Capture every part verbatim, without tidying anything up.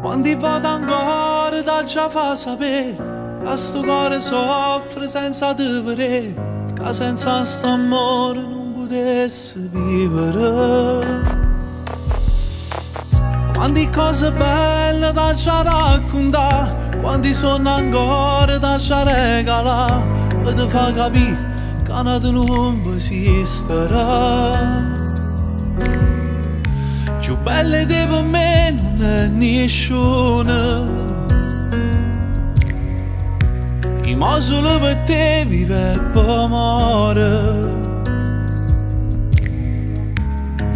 Quando vado ancora dal già fa sapere che sto cuore soffre senza te vedere, che senza st'amore non potesse vivere. Quante cose belle da già raccontare, quanti sono ancora da già regalare, e ti fa capire che una te non esisterà. Più belle di per me non è nessuna, e mo solo per te vive e per morire.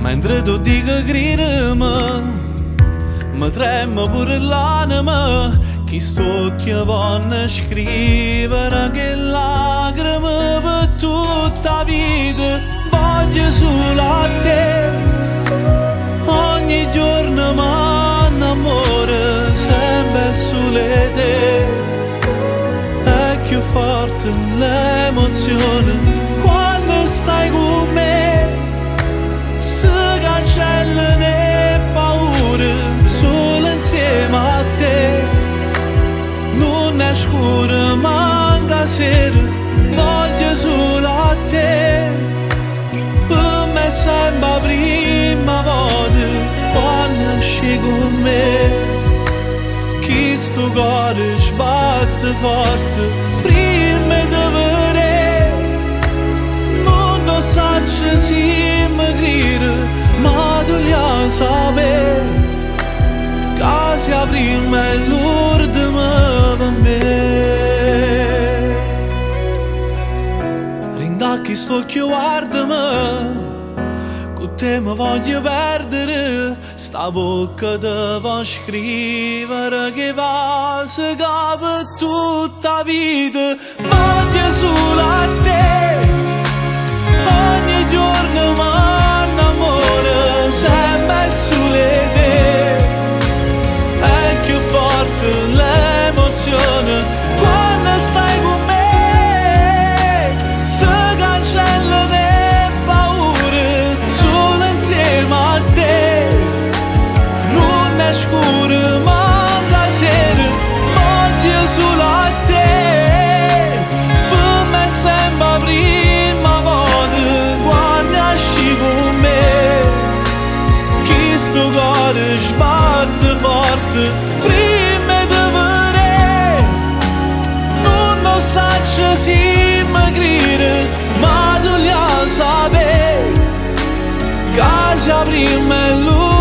Mentre tu dici gridami, mi trema pure l'anima, chi sto che voglio scrivere che lacrime per tutta la vita voglio sulla te. Ogni giorno m'annamoro sempre sulle te, è più forte l'emozione quando stai con me, si cancellano le paure solo insieme a te. Non è scuro manca sera, voglio solo a te, per me sembra prima volta quando esci con me, che sto cuore sbatte forte prima di vedere. Non lo so se mi grida, ma tu lo sapere che si prima è l'ultima per me. Rindacchi sto che guardami, con te mi voglio perdere, sta bocca devo scrivere che va se cava tutta la vita, voglio solo a te. Ogni giorno m'annamoro sempre sulle te, è più forte l'emozione quando stai con me. Scuro manda sera, voglio solo a te, per me sembra prima volta quando esci con me, che sto cuore sbatte forte prima di vedere. Non lo so se mi grida, ma tu lo sapere che prima è lui.